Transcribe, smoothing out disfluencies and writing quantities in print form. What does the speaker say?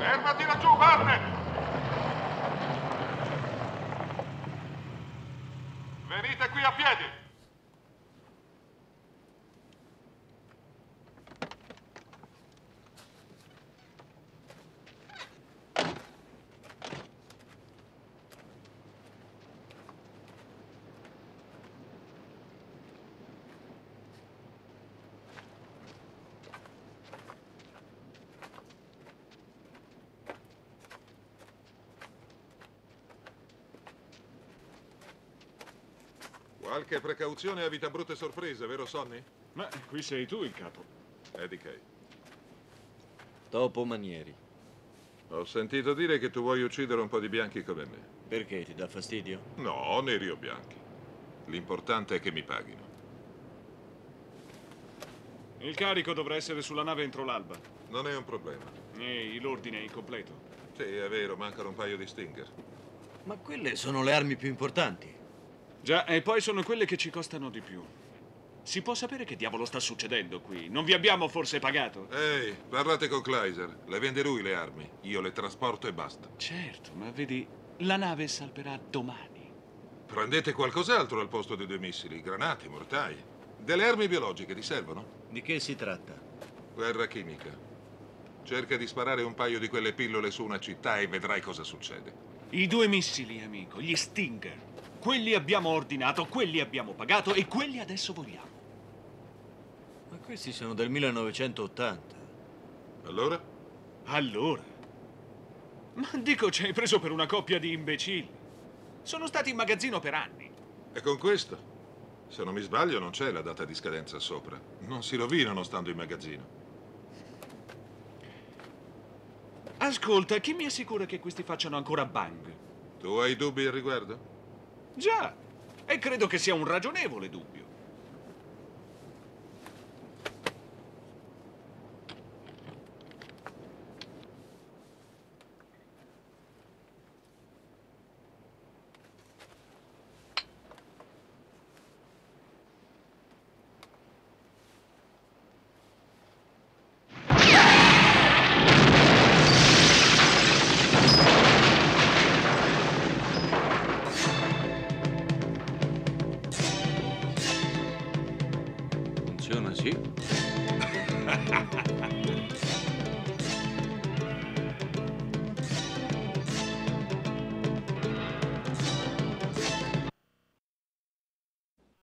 Fermati laggiù, Barnett! Venite qui a piedi! Qualche precauzione evita brutte sorprese, vero Sonny? Ma qui sei tu il capo. Eddie Kay. Topo manieri. Ho sentito dire che tu vuoi uccidere un po' di bianchi come me. Perché? Ti dà fastidio? No, neri o bianchi. L'importante è che mi paghino. Il carico dovrà essere sulla nave entro l'alba. Non è un problema. E l'ordine è incompleto. Sì, è vero, mancano un paio di Stinger. Ma quelle sono le armi più importanti. Già, e poi sono quelle che ci costano di più. Si può sapere che diavolo sta succedendo qui? Non vi abbiamo forse pagato? Ehi, parlate con Kleiser. Le vende lui le armi. Io le trasporto e basta. Certo, ma vedi, la nave salperà domani. Prendete qualcos'altro al posto dei due missili. Granate, mortai. Delle armi biologiche ti servono? Di che si tratta? Guerra chimica. Cerca di sparare un paio di quelle pillole su una città e vedrai cosa succede. I due missili, amico. Gli Stinger. Quelli abbiamo ordinato, quelli abbiamo pagato e quelli adesso vogliamo. Ma questi sono del 1980. Allora? Allora? Ma dico, ci hai preso per una coppia di imbecilli. Sono stati in magazzino per anni. E con questo? Se non mi sbaglio non c'è la data di scadenza sopra. Non si rovinano stando in magazzino. Ascolta, chi mi assicura che questi facciano ancora bang? Tu hai dubbi al riguardo? Già, e credo che sia un ragionevole dubbio. Sì.